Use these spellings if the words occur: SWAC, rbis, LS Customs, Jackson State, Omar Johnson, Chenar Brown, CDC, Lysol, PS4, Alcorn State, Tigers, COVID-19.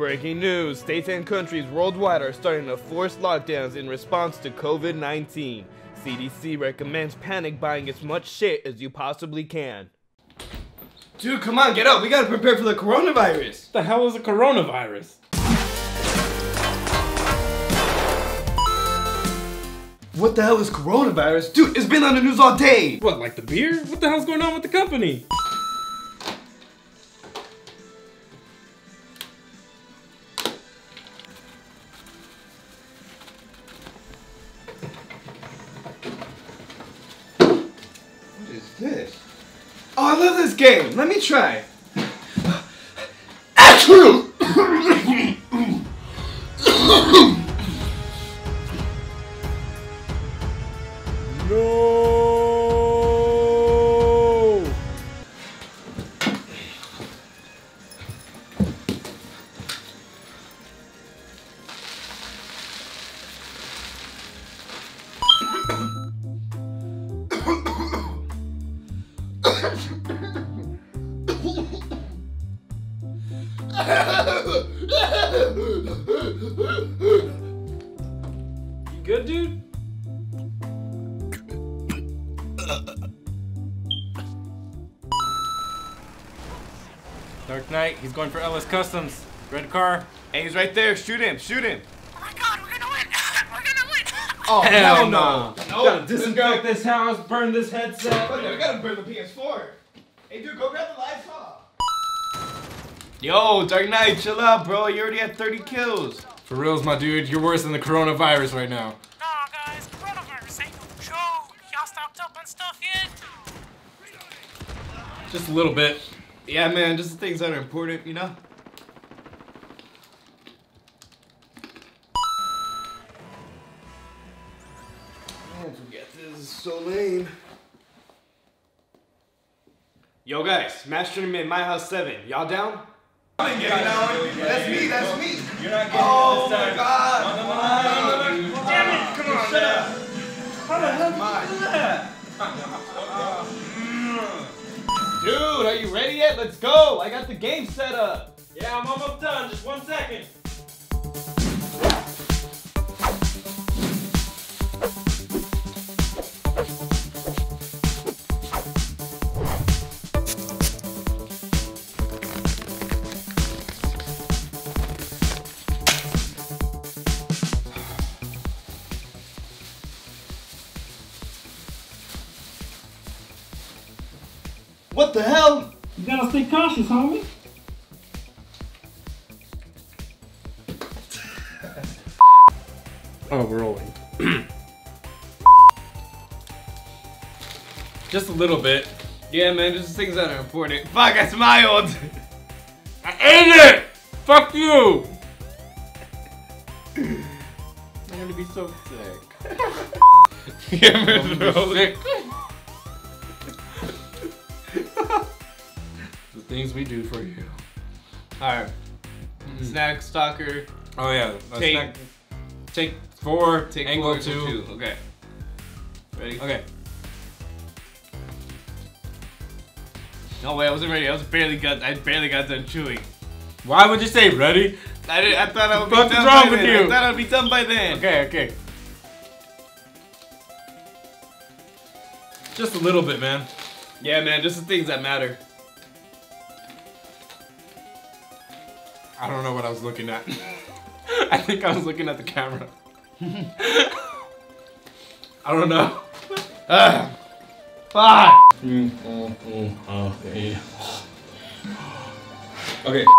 Breaking news, states and countries worldwide are starting to force lockdowns in response to COVID-19. CDC recommends panic buying as much shit as you possibly can. Dude, come on, get up. We gotta prepare for the coronavirus. The hell is a coronavirus? What the hell is coronavirus? Dude, it's been on the news all day. What, like the beer? What the hell's going on with the company? What is this? Oh, I love this game. Let me try. Achoo! No. You good, dude? Dark Knight, he's going for LS Customs. Red car. Hey, he's right there. Shoot him, shoot him. Oh my god, we're gonna win. We're gonna win. Oh, hell no. No. Gotta disinfect this house, burn this headset. We gotta burn the PS4. Hey, dude, go grab the Lysol. Yo, Dark Knight, chill out, bro. You already had 30 kills. For reals, my dude, you're worse than the coronavirus right now. Nah, guys, coronavirus ain't no joke. Y'all stocked up on stuff yet? Just a little bit. Yeah, man, just the things that are important, you know? I don't forget this. This is so lame. Yo, guys, match tournament, My House 7. Y'all down? I'm getting down. That's me, that's me. You're not getting this time. Oh, my God. No. Damn it. Come on, shut up. How the hell did you do that? Dude, are you ready yet? Let's go! I got the game set up! Yeah, I'm almost done. Just 1 second. What the hell? You gotta stay cautious, homie. Oh, we're rolling. Just a little bit. Yeah, man, just things that are important. Fuck, I smiled! I ate it! Fuck you! I'm gonna be so sick. Yeah, man, we're rolling. The things we do for you. Alright. Snack, stalker. Oh, yeah. Take four, angle two. Okay. Ready? Okay. No way, I wasn't ready. I barely got done chewing. Why would you say ready? I thought I would be done by then. What's wrong with you? I thought I would be done by then. Okay. Just a little bit, man. Yeah, man, just the things that matter. I don't know what I was looking at. I think I was looking at the camera. I don't know. Fuck! Okay.